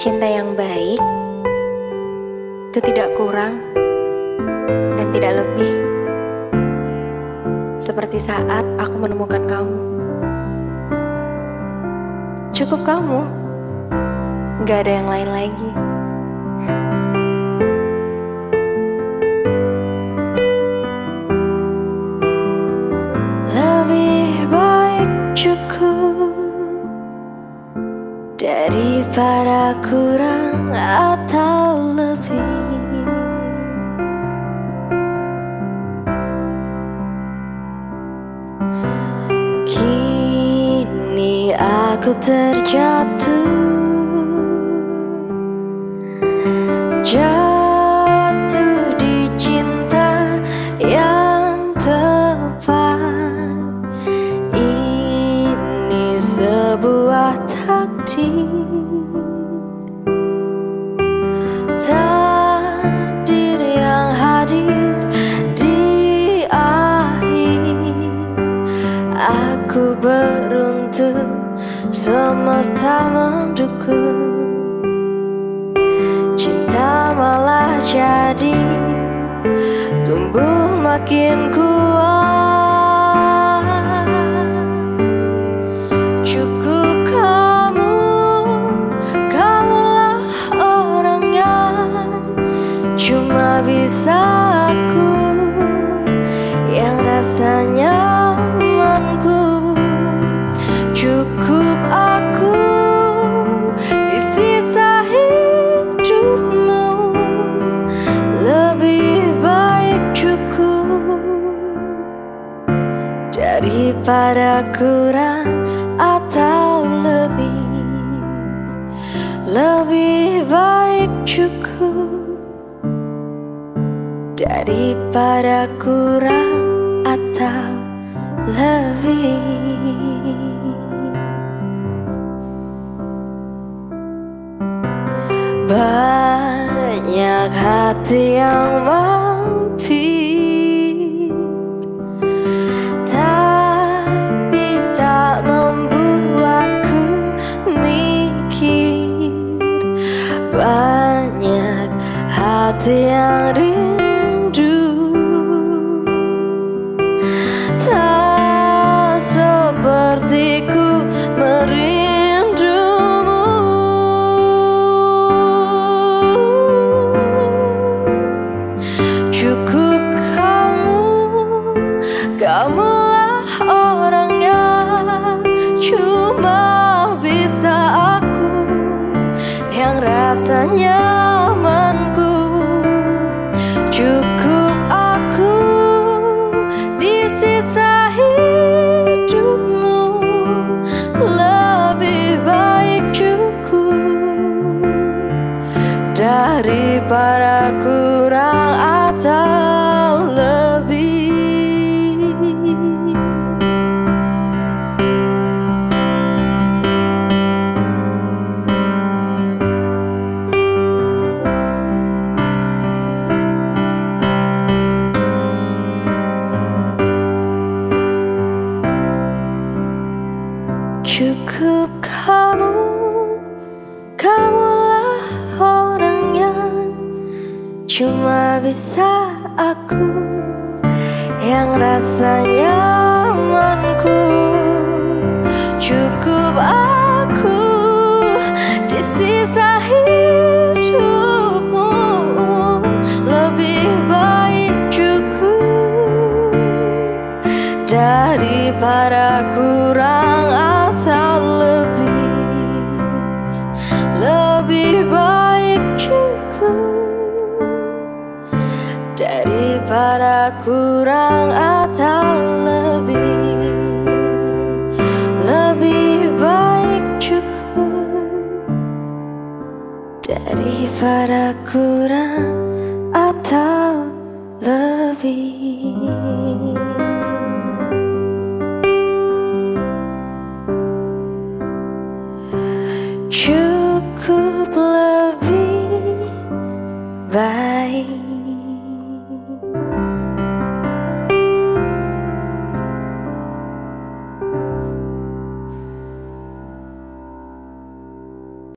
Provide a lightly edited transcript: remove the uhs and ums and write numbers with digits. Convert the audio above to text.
Cinta yang baik itu tidak kurang dan tidak lebih. Seperti saat aku menemukan kamu. Cukup kamu, gak ada yang lain lagi. Daripada kurang atau lebih, kini aku terjatuh, jatuh di cinta yang tepat. Ini sebuah takdir yang hadir di akhir. Aku beruntung, semesta mendukung. Cinta malah jadi tumbuh makin kuat. Bisa aku yang rasanya nyamanku, cukup aku di sisa hidupmu. Lebih baik cukup daripada kurang atau lebih. Lebih baik cukup daripada kurang atau lebih. Banyak hati yang mampir, tapi tak membuatku mikir. Banyak hati yang sepertiku merindumu. Cukup kamu, kamulah orangnya. Cuma bisa aku yang rasanya nyamanku. Cukup aku di sisa daripada kurang atau lebih. Cukup kamu, kamulah orang. Cuma bisa aku yang rasanya nyamanku. Cukup aku di sisa hidupmu. Lebih baik cukup daripada kurang atau lebih. Lebih baik cukup daripada kurang atau lebih. Lebih baik cukup daripada kurang atau lebih. Cukuplah.